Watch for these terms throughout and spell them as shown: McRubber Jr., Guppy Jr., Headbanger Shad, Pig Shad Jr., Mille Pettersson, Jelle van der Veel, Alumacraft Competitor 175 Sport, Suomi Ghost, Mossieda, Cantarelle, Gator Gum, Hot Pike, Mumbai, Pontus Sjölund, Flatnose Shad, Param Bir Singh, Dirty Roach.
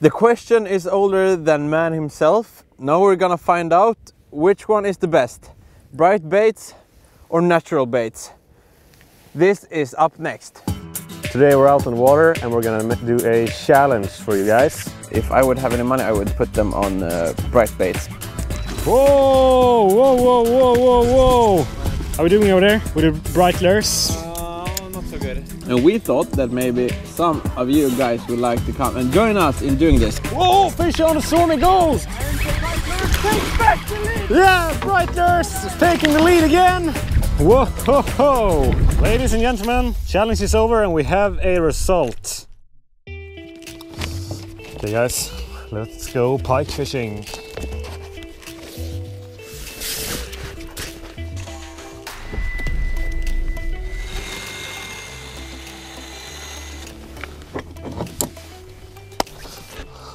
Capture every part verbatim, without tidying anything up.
The question is older than man himself. Now we're gonna find out which one is the best, bright baits or natural baits. This is up next. Today we're out on water and we're gonna do a challenge for you guys. If I would have any money, I would put them on uh, bright baits. Whoa, whoa, whoa, whoa, whoa, whoa. How are we doing over there with the bright lures? Uh, not so good. And we thought that maybe some of you guys would like to come and join us in doing this. Whoa, fish on the Suomi Ghost! Yeah, bright lures taking the lead again. Whoa, ho, ho. Ladies and gentlemen, challenge is over and we have a result. Okay guys, let's go pike fishing.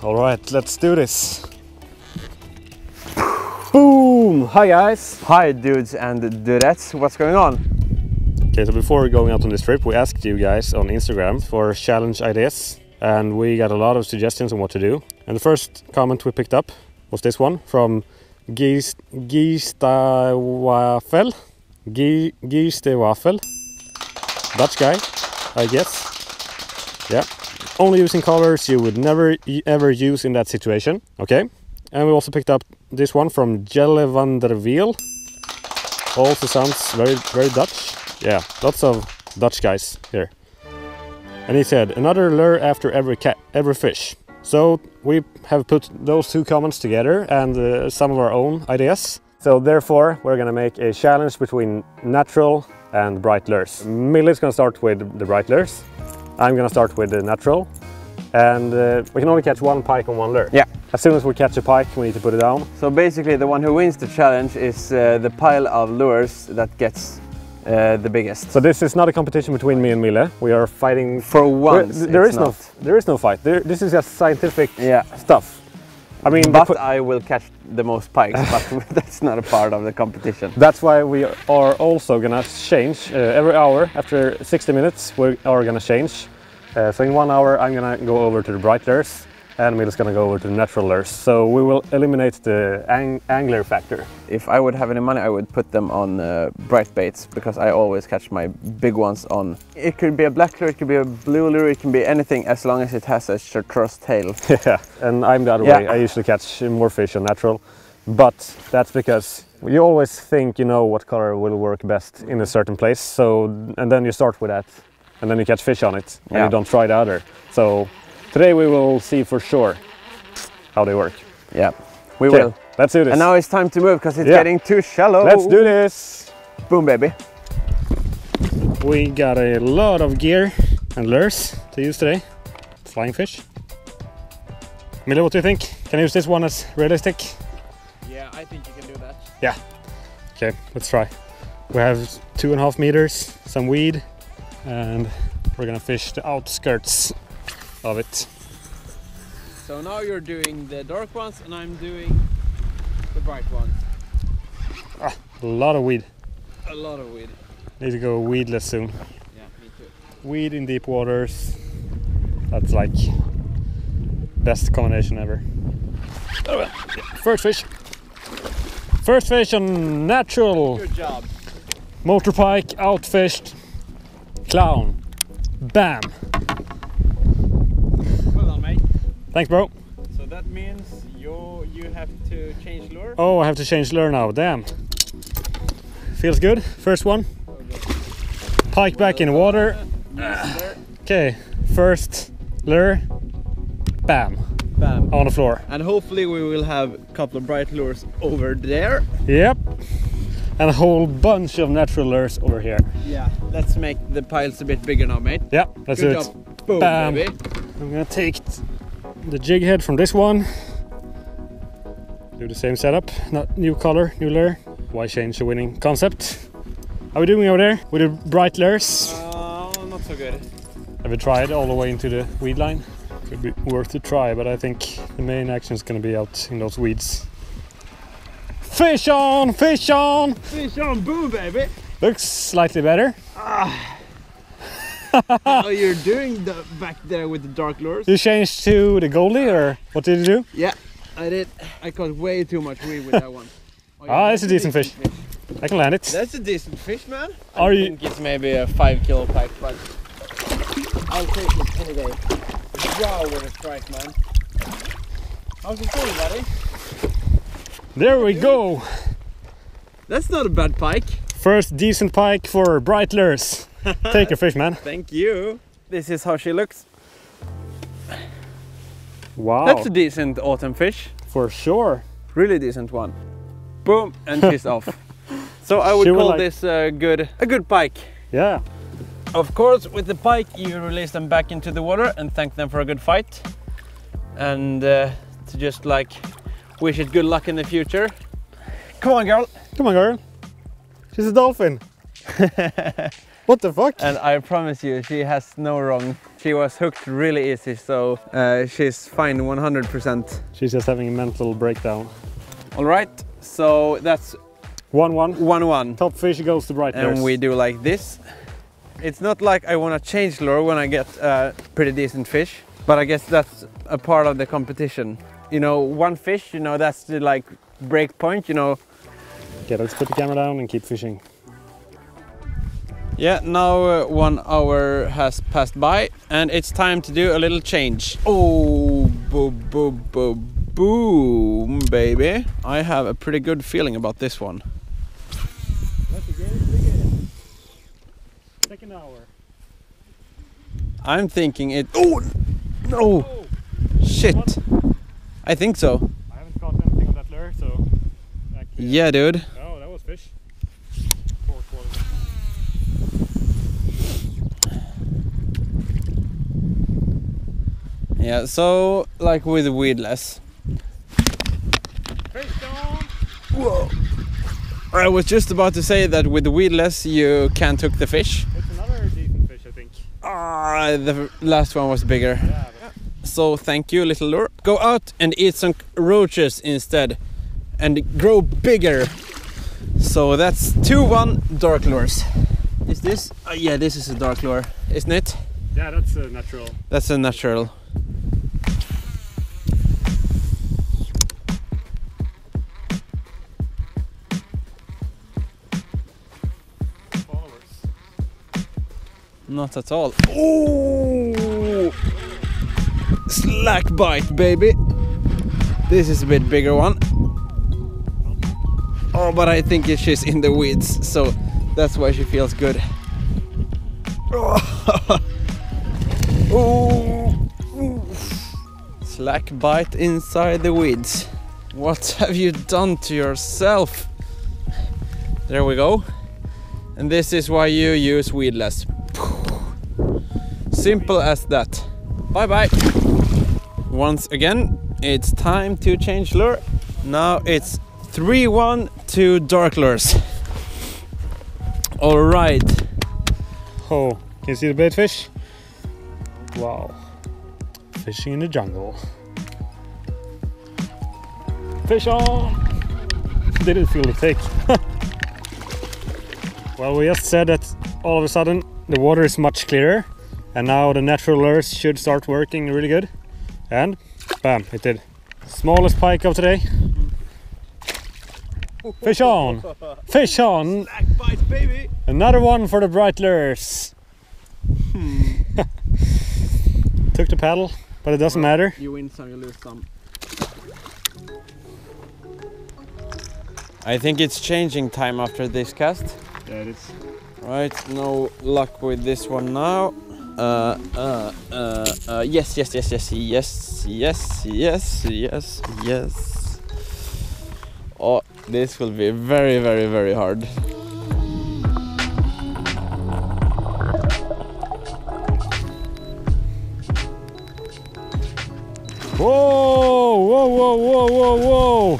All right, let's do this. Boom! Hi guys! Hi dudes and dudettes, what's going on? Okay, so before going out on this trip we asked you guys on Instagram for challenge ideas and we got a lot of suggestions on what to do. And the first comment we picked up was this one from Giestawafel, Giestawafel, Dutch guy, I guess. Yeah, only using colors you would never ever use in that situation, okay? And we also picked up this one from Jelle van der Veel. Also sounds very, very Dutch. Yeah, lots of Dutch guys here. And he said, another lure after every cat, every fish. So we have put those two comments together and uh, some of our own ideas. So therefore, we're gonna make a challenge between natural and bright lures. Mille's gonna start with the bright lures. I'm gonna start with the natural. And uh, we can only catch one pike on one lure. Yeah. As soon as we catch a pike, we need to put it down. So basically, the one who wins the challenge is uh, the pile of lures that gets uh, the biggest. So this is not a competition between me and Mille. We are fighting for once. There, there is not. no, there is no fight. There, this is just scientific yeah. stuff. I mean, but I will catch the most pikes. But that's not a part of the competition. That's why we are also gonna change uh, every hour. After sixty minutes, we are gonna change. Uh, so in one hour I'm gonna go over to the bright lures and Mille's gonna go over to the natural lures. So we will eliminate the ang angler factor. If I would have any money I would put them on uh, bright baits because I always catch my big ones on. It could be a black lure, it could be a blue lure, it can be anything as long as it has a chartreuse tail. Yeah, and I'm the other yeah. way. I usually catch more fish on natural. But that's because you always think you know what color will work best in a certain place. So, and then you start with that. And then you catch fish on it and yeah. you don't try the other. So today we will see for sure how they work. Yeah, we okay, will. Let's do this. And now it's time to move because it's yeah. getting too shallow. Let's do this. Boom, baby. We got a lot of gear and lures to use today. Flying fish. Mille, what do you think? Can you use this one as realistic? Yeah, I think you can do that. Yeah. Okay, let's try. We have two and a half meters, some weed. And we're gonna fish the outskirts of it. So now you're doing the dark ones and I'm doing the bright ones. Ah, a lot of weed. A lot of weed. Need to go weedless soon. Yeah, me too. Weed in deep waters. That's like best combination ever. First fish. First fish on natural. Good job. Motor pike outfished. Clown. Bam. Hold on, mate. Thanks, bro. So that means you you have to change lure? Oh, I have to change lure now. Damn. Feels good. First one. Pike back in water. Okay. First lure. Bam. Bam. On the floor. And hopefully we will have a couple of bright lures over there. Yep. And a whole bunch of natural lures over here. Yeah, let's make the piles a bit bigger now, mate. Yeah, let's do it. Boom, bam. Baby. I'm gonna take the jig head from this one. Do the same setup. Not new color, new lure. Why change the winning concept? How are we doing over there with the bright lures? Uh, not so good. Have we tried all the way into the weed line? Could be worth a try, but I think the main action is gonna be out in those weeds. Fish on, fish on! Fish on, boom, baby! Looks slightly better. Ah. How you're doing the, back there with the dark lures. You changed to the goalie, or what did you do? Yeah, I did. I caught way too much weed with that one. Oh, ah, that's a decent, decent fish. fish. I can land it. That's a decent fish, man. Are I you... think it's maybe a five kilo pike, but I'll take it any day. Wow, what a strike, man. How's it going, buddy? There we go. That's not a bad pike. First decent pike for Brightlers. Take your fish, man. Thank you. This is how she looks. Wow. That's a decent autumn fish. For sure. Really decent one. Boom, and she's off. So I would she call like... this a good, a good pike. Yeah. Of course, with the pike, you release them back into the water and thank them for a good fight. And uh, to just like wish it good luck in the future. Come on, girl. Come on, girl. She's a dolphin. What the fuck? And I promise you, she has no wrong. She was hooked really easy, so uh, she's fine one hundred percent. She's just having a mental breakdown. All right, so that's... one one. one one. Top fish goes to Brightlers. And we do like this. It's not like I want to change lure when I get a pretty decent fish, but I guess that's a part of the competition. You know, one fish, you know, that's the like break point, you know. Okay, let's put the camera down and keep fishing. Yeah, now uh, one hour has passed by and it's time to do a little change. Oh, boom, boom, boom, boom, baby. I have a pretty good feeling about this one. Let's begin, begin. Second hour. I'm thinking it... Oh, no! Oh, shit. One. I think so. I haven't caught anything on that lure, so... That yeah, dude. Oh, that was fish. Four quarters. Yeah, so like with weedless. Whoa! I was just about to say that with weedless you can't hook the fish. It's another decent fish, I think. Ah, the last one was bigger. Yeah, but... So thank you, little lure. Go out and eat some roaches instead, and grow bigger. So that's two one dark lures. Is this? Uh, yeah, this is a dark lure, isn't it? Yeah, that's a natural. That's a natural. Not at all. Oh, slack bite, baby. This is a bit bigger one. Oh, but I think she's in the weeds, so that's why she feels good. Oh. Oh. Slack bite inside the weeds. What have you done to yourself? There we go. And this is why you use weedless. Simple as that. Bye bye. Once again, it's time to change lure. Now it's three one to dark lures. All right. Oh, can you see the bait fish? Wow. Fishing in the jungle. Fish on. Didn't feel the take. Well, we just said that all of a sudden the water is much clearer. And now the natural lures should start working really good. And bam, it did. Smallest pike of today. Fish on! Fish on! Slack bite, baby. Another one for the Brightlers. Hmm. Took the paddle, but it doesn't well, matter. You win some, you lose some. I think it's changing time after this cast. Yeah, it is. Right, no luck with this one now. Uh, uh, uh, uh, yes, yes, yes, yes, yes, yes, yes, yes, yes. Oh, this will be very, very, very hard. Whoa, whoa, whoa, whoa, whoa, whoa.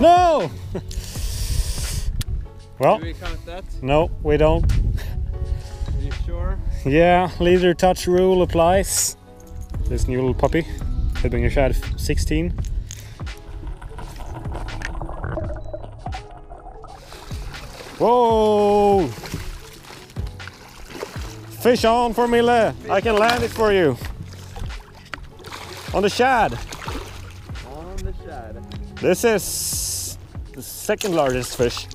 No! Well, do we count that? No, we don't. You sure? Yeah, leader touch rule applies. This new little puppy, Headbanger Shad sixteen. Whoa! Fish on for Mille. I can land it for you. On the shad. On the shad. This is the second largest fish.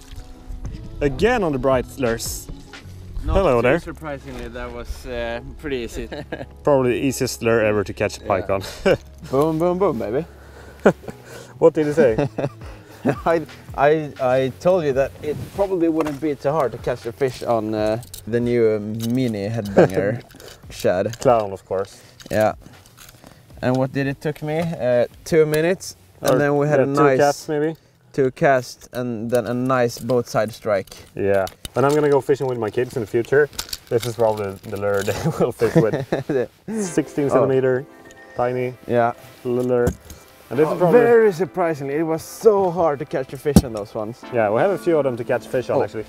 Again on the brightlers. Not Hello there. Surprisingly, that was uh, pretty easy. Probably the easiest lure ever to catch a pike yeah. on. Boom, boom, boom, baby. What did he say? I, I, I told you that it probably wouldn't be too hard to catch a fish on uh, the new um, mini headbanger shad. Clown, of course. Yeah. And what did it took me? Uh, two minutes, and or, then we had yeah, a nice... Two casts, maybe? Two casts, and then a nice both side strike. Yeah. And I'm gonna go fishing with my kids in the future. This is probably the lure they will fish with. sixteen centimeter, oh. tiny, yeah, lure. And this oh, is probably... Very surprisingly, it was so hard to catch a fish on those ones. Yeah, we have a few of them to catch fish on oh. actually.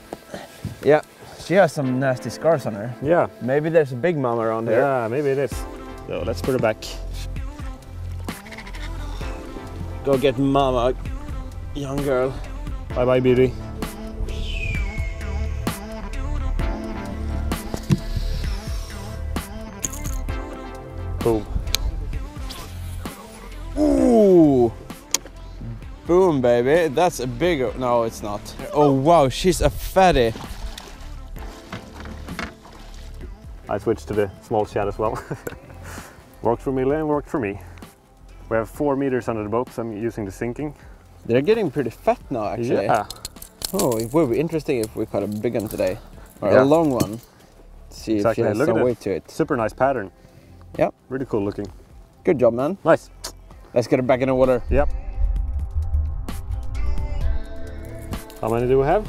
Yeah, she has some nasty scars on her. Yeah. Maybe there's a big mama around here. Yeah, maybe it is. So let's put her back. Go get mama, young girl. Bye bye, beauty. Boom. Ooh. Boom, baby. That's a big... No, it's not. Oh, wow. She's a fatty. I switched to the small shad as well. Worked for Mille and worked for me. We have four meters under the boat, so I'm using the sinking. They're getting pretty fat now, actually. Yeah. Oh, it would be interesting if we caught a big one today. Or yeah. a long one. See exactly. if she has Look some weight to it. Super nice pattern. Yep. Really cool looking. Good job, man. Nice. Let's get it back in the water. Yep. How many do we have?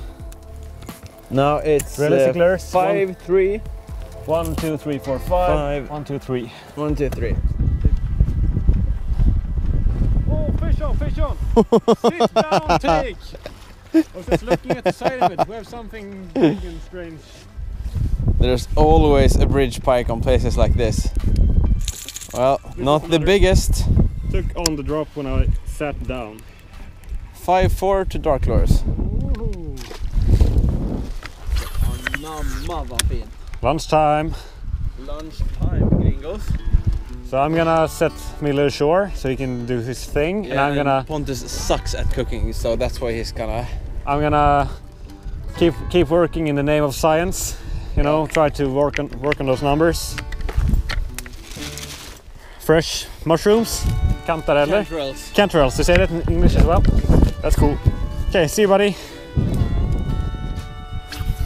Now it's realistic uh, lures. Five, one, three. One, two, three, four, five. five. One, two, three. One, two, three. Oh, fish on, fish on. Sit down, take. I was just looking at the side of it. We have something big and strange. There's always a bridge pike on places like this. Well, not the biggest. Took on the drop when I sat down. five four to dark lures. Lunchtime. Lunchtime, gringos. So I'm gonna set Mille ashore so he can do his thing. Yeah, and I'm gonna... Pontus sucks at cooking, so that's why he's gonna... I'm gonna keep, keep working in the name of science. You know, try to work on, work on those numbers. Fresh mushrooms, cantarelle. Cantarelles. Cantarelles, you say that in English as well? That's cool. Okay, see you, buddy.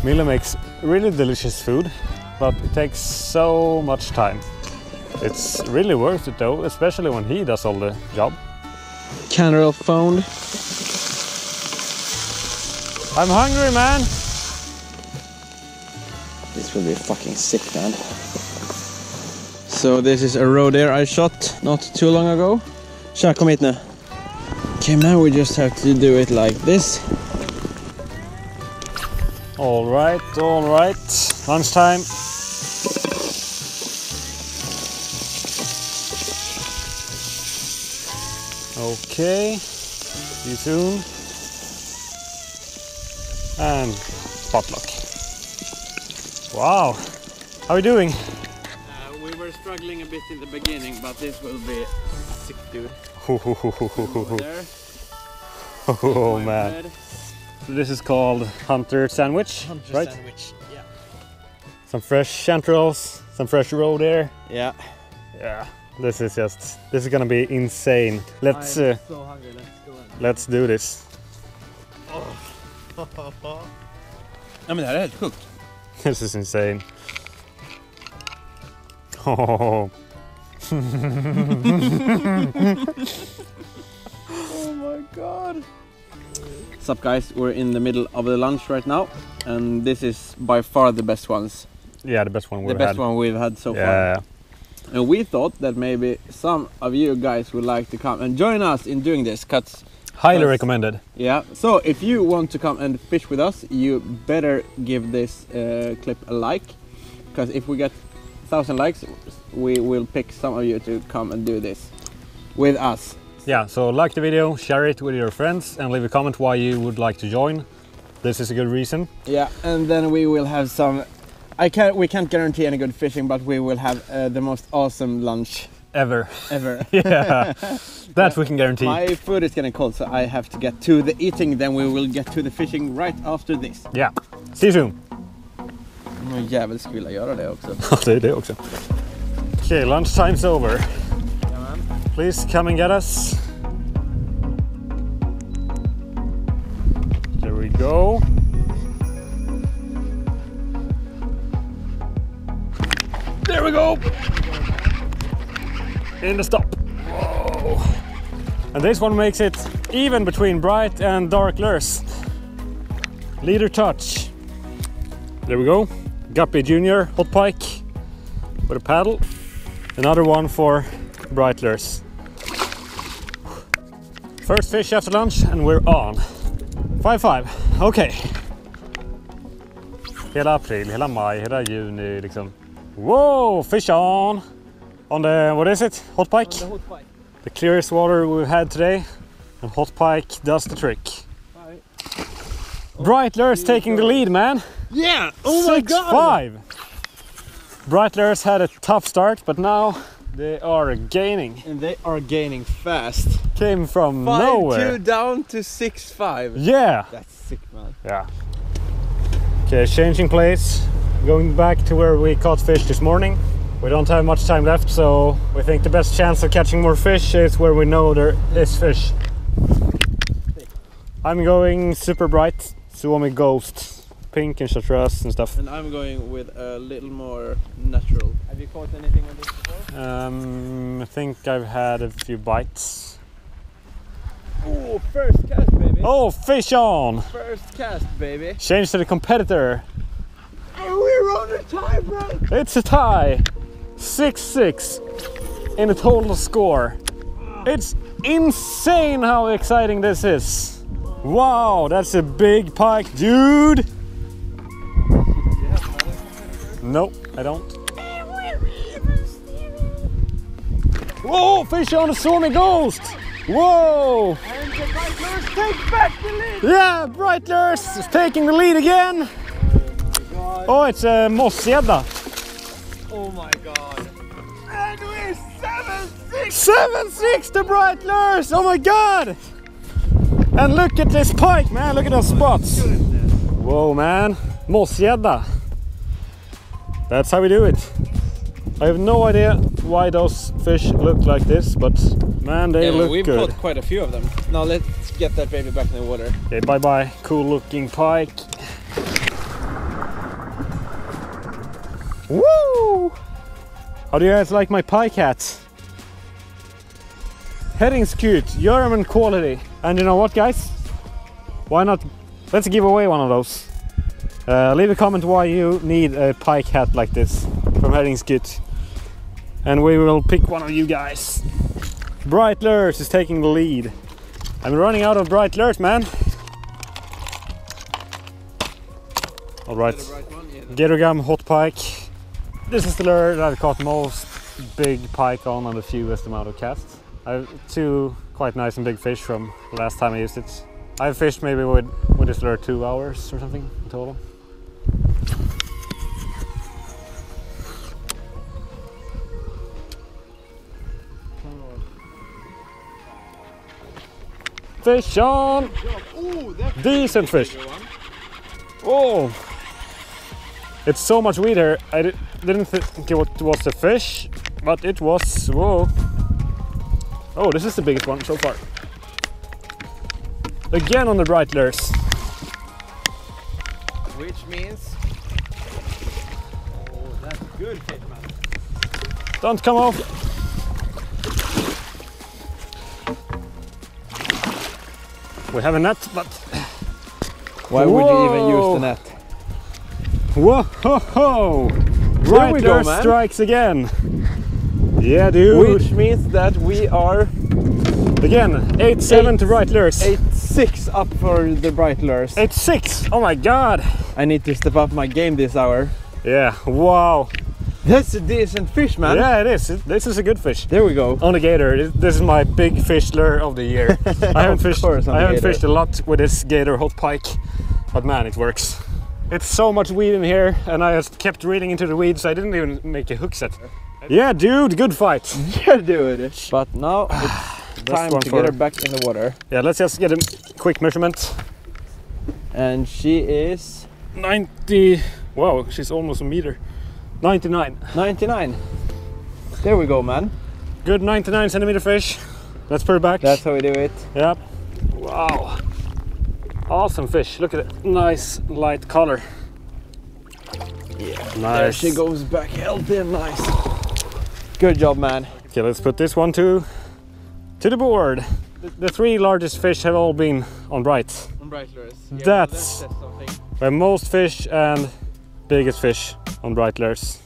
Mille makes really delicious food, but it takes so much time. It's really worth it though, especially when he does all the job. Cantarelle phoned. I'm hungry, man. This will be fucking sick, man. So this is a roe deer I shot not too long ago. Tja, kom hit nu. Okay, now we just have to do it like this. All right, all right. Lunchtime. Okay. See you soon. And potluck. Wow. How are you doing? We were struggling a bit in the beginning, but this will be sick, dude. Oh man. So this is called Hunter Sandwich, Hunter right? Sandwich, yeah. Some fresh chanterelles, some fresh roe there. Yeah. Yeah. This is just, this is gonna be insane. Let's, I'm uh, so hungry, let's go in. Let's do this. Oh. I mean, that is cooked. This is insane. Oh. Oh my god. What's up, guys? We're in the middle of the lunch right now, and this is by far the best ones. Yeah, the best one we've had. The best one we've had so yeah. far. And we thought that maybe some of you guys would like to come and join us in doing this. Cuts highly cuts. recommended. Yeah. So if you want to come and fish with us, you better give this uh, clip a like, because if we get thousand likes, we will pick some of you to come and do this with us. Yeah, so like the video, share it with your friends, and leave a comment why you would like to join. This is a good reason. Yeah, and then we will have some I can't. We can't guarantee any good fishing, but we will have uh, the most awesome lunch ever. Ever. Yeah, that we can guarantee. My food is getting cold, so I have to get to the eating. Then we will get to the fishing right after this. Yeah. See you soon. Någon jävel skulle vilja göra det också. Ja, det är det också. Okay, lunch time's over. Please come and get us. There we go. There we go. In the stop. Whoa. And this one makes it even between bright and dark lures. Leader touch. There we go. Guppy Junior, Hot Pike with a paddle. Another one for bright lures. First fish after lunch and we're on. five five, okej. Okay. Hela april, hela maj, hela juni liksom. Whoa, fish on! On the, what is it? Hot Pike? On the Hot Pike. The clearest water we've had today. And Hot Pike does the trick. Right. Bright lures taking the lead, man. Yeah, oh my god! five. Bright lures had a tough start, but now they are gaining. And they are gaining fast. Came from five, nowhere. five two down to six five. Yeah. That's sick, man. Yeah. Okay, changing place. Going back to where we caught fish this morning. We don't have much time left, so we think the best chance of catching more fish is where we know there is fish. I'm going super bright. Suomi Ghost. Pink and chartreuse and stuff. And I'm going with a little more natural. Have you caught anything on this before? Um, I think I've had a few bites. Oh, first cast, baby! Oh, fish on! First cast, baby! Change to the competitor. And we're on a tie break! It's a tie! six six in the total score. It's insane how exciting this is. Wow, that's a big pike, dude! Nope, I don't. Whoa, fish on the Suomi Ghost! Whoa! And the bright lures take back the lead! Yeah, bright lures is taking the lead again! Oh, oh it's a uh, Mossieda. Oh my god. And we're seven six! seven six the bright lures! Oh my god! And look at this pike, man! Look at those spots! Whoa, man! Mossieda! That's how we do it. I have no idea why those fish look like this, but man, they yeah, look we've good. We've caught quite a few of them. Now let's get that baby back in the water. Okay, bye-bye. Cool looking pike. Woo! How do you guys like my pike hat? Heading's cute, German quality. And you know what, guys? Why not? Let's give away one of those. Uh, leave a comment why you need a pike hat like this from Heading's Kit, and we will pick one of you guys. Bright lures is taking the lead. I'm running out of bright lures, man. All right, Gator Gum Hot Pike. This is the lure that I've caught most big pike on and the fewest amount of casts. I have two quite nice and big fish from the last time I used it. I've fished maybe with with this lure two hours or something in total. Fish on! Ooh, decent fish. Oh, it's so much weed here. I di didn't think it was a fish, but it was. Whoa! Oh, this is the biggest one so far. Again on the bright lures. Which means, oh, that's good, Hitman. Don't come off. We have a net, but why Whoa. would you even use the net? Whoa! Ho, ho. Right we lure go, strikes again. Yeah, dude. Which means that we are again eight seven to right lures. Eight, Six up for the bright lures. It's six. Oh my god! I need to step up my game this hour. Yeah. Wow. That's a decent fish, man. Yeah, it is. It, this is a good fish. There we go. On the gator. This is my big fish lure of the year. I haven't fished. I haven't fished a lot with this gator hot pike, but man, it works. It's so much weed in here, and I just kept reeling into the weeds. I didn't even make a hook set. Yeah, dude, good fight. Yeah, dude. But now it's time to get her back in the water. Yeah, let's just get a quick measurement. And she is... ninety... Wow, she's almost a meter. ninety-nine. ninety-nine. There we go, man. Good ninety-nine centimeter fish. Let's put her back. That's how we do it. Yep. Wow. Awesome fish. Look at it. Nice light color. Yeah, nice. There she goes back healthy and nice. Good job, man. Okay, let's put this one too to the board. The, the three largest fish have all been on bright. On bright lures. Yeah, That's well, that where most fish and biggest fish on bright lures.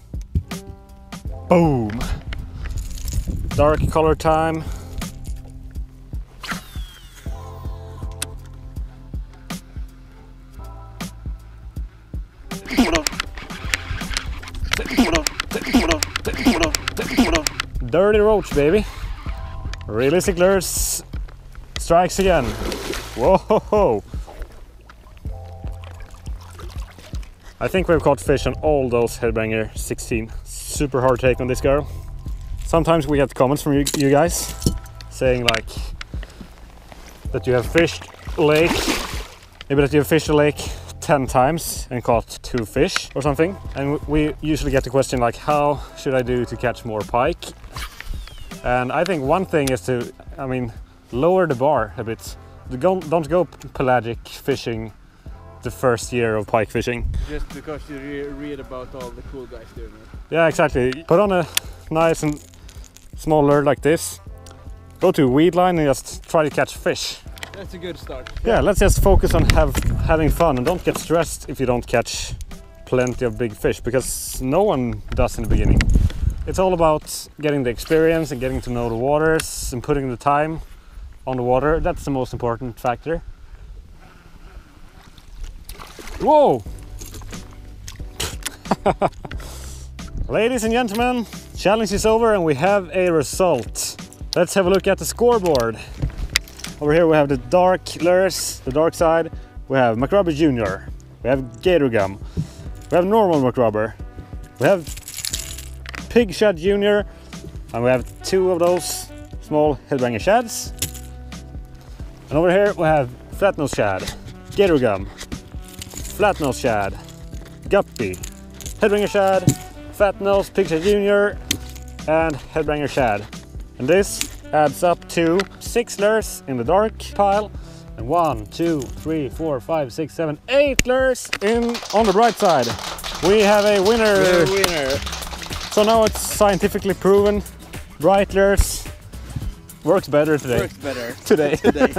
Boom. Dark color time. Dirty Roach, baby. Realistic lures strikes again. Whoa! Ho, ho. I think we've caught fish on all those Headbanger sixteen. Super hard take on this girl. Sometimes we get comments from you, you guys saying like that you have fished lake, maybe that you have fished a lake ten times and caught two fish or something. And we usually get the question like, how should I do to catch more pike? And I think one thing is to, I mean, lower the bar a bit. Don't go pelagic fishing the first year of pike fishing. Just because you re read about all the cool guys doing it. Yeah, exactly. Put on a nice and small lure like this. Go to a weed line and just try to catch fish. That's a good start. Yeah, let's just focus on have, having fun and don't get stressed if you don't catch plenty of big fish, because no one does in the beginning. It's all about getting the experience and getting to know the waters and putting the time on the water. That's the most important factor. Whoa! Ladies and gentlemen, challenge is over and we have a result. Let's have a look at the scoreboard. Over here we have the dark lures, the dark side. We have McRubber Junior, we have Gator Gum, we have normal McRubber, we have Pig Shad Junior, and we have two of those small Headbanger Shads. And over here we have Flatnose Shad, Gator Gum, Flatnose Shad, Guppy, Headbanger Shad, Flatnose, Pig Shad Junior, and Headbanger Shad. And this adds up to six lures in the dark pile, and one, two, three, four, five, six, seven, eight lures in on the bright side. We have a winner. We're a winner. So now it's scientifically proven, bright lures works better today. Works better today. today.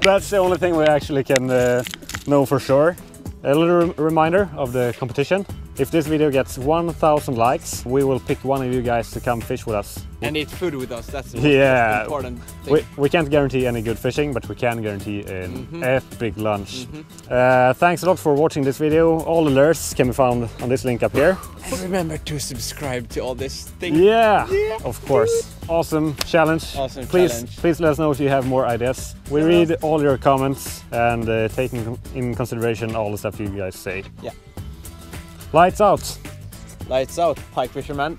That's the only thing we actually can uh, know for sure. A little re reminder of the competition. If this video gets one thousand likes, we will pick one of you guys to come fish with us. And eat food with us, that's the yeah. important thing. We, we can't guarantee any good fishing, but we can guarantee an mm-hmm. epic lunch. Mm-hmm. uh, thanks a lot for watching this video. All the lures can be found on this link up here. And remember to subscribe to all this thing. Yeah, yeah. Of course. Awesome challenge. Awesome please, challenge. Please let us know if you have more ideas. We yeah. read all your comments and uh, taking in consideration all the stuff you guys say. Yeah. Lights out! Lights out, pike fisherman.